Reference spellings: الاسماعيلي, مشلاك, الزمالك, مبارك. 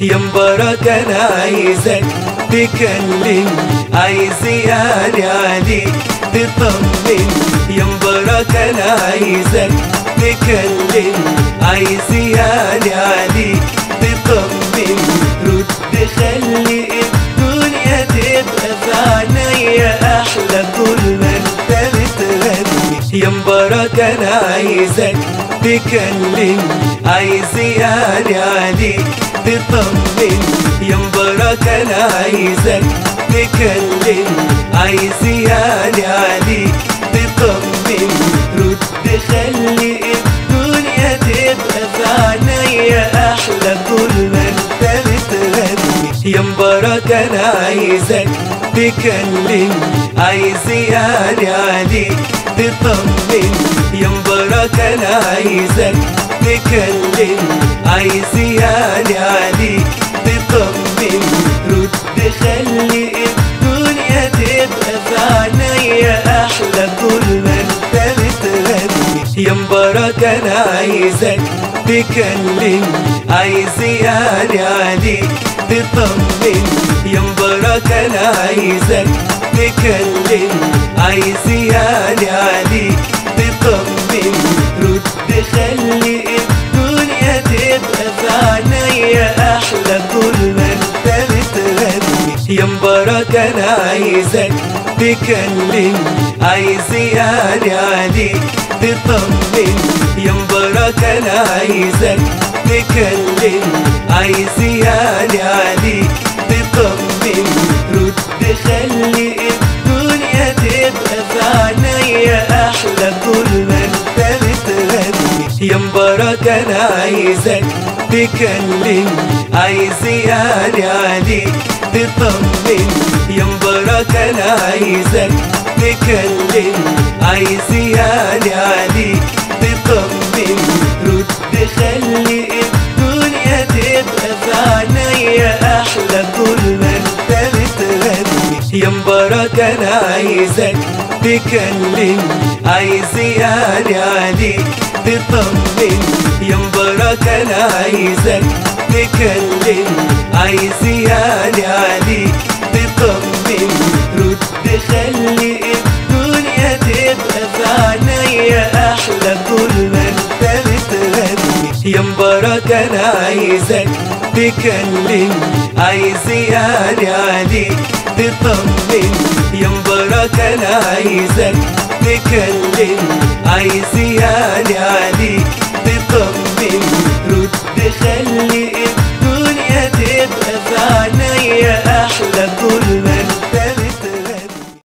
يا مبارك انا عايزك تكلم، عايز يعني عليك تطمن. يا مبارك انا عايزك تكلم، عايز يعني عليك تطمن. رد خلي الدنيا تبقى في عينيا احلى طول ما انت بتغني. يا مبارك انا عايزك تكلم، عايز يعني عليك تطمن. يا مبارك انا عايزك تكلم، عايز يعني عليك تطمن. رد خلي الدنيا تبقى في عينيا احلى طول ما انت بتغني. يا مبارك انا عايزك تكلم، عايز يعني عليك تطمن. يا مبارك انا عايزك تكلم، عايز يعني عليك تطمن. رد خلي الدنيا تبقى في عينيا احلى طول ما انت بتغني. يا مبارك انا عايزك تكلم، عايز يعني عليك تطمن. يا مبارك انا عايزك تكلم، عايز يعني عليك تطمن. رد خلي الدنيا تبقى في عينيا احلى طول ما انت بتغني. يا مبارك انا عايزك تكلم، عايز يعني عليك تطمن. يا مبارك انا عايزك تكلم، عايز يعني عليك تطمن. رد خلي الدنيا تبقى في عينيا احلى طول ما انت بتغني. يا مبارك انا عايزك تكلم، عايز يعني عليك تطمن. يا مبارك انا عايزك تكلم، عايز يعني عليك تطمن. رد خلي الدنيا تبقى في عينيا احلى طول ما انت بتغني. يا مبارك انا عايزك تكلم، عايز يعني عليك تطمن. يا مبارك انا عايزك تكلم، عايز يعني عليك تطمن. رد خلي الدنيا تبقى في عينيا احلى طول ما انت بتغني. يا مبارك انا عايزك تكلم، عايز يعني عليك تطمن. يا مبارك انا عايزك تكلم، عايز يعني عليك تطمن. رد خلي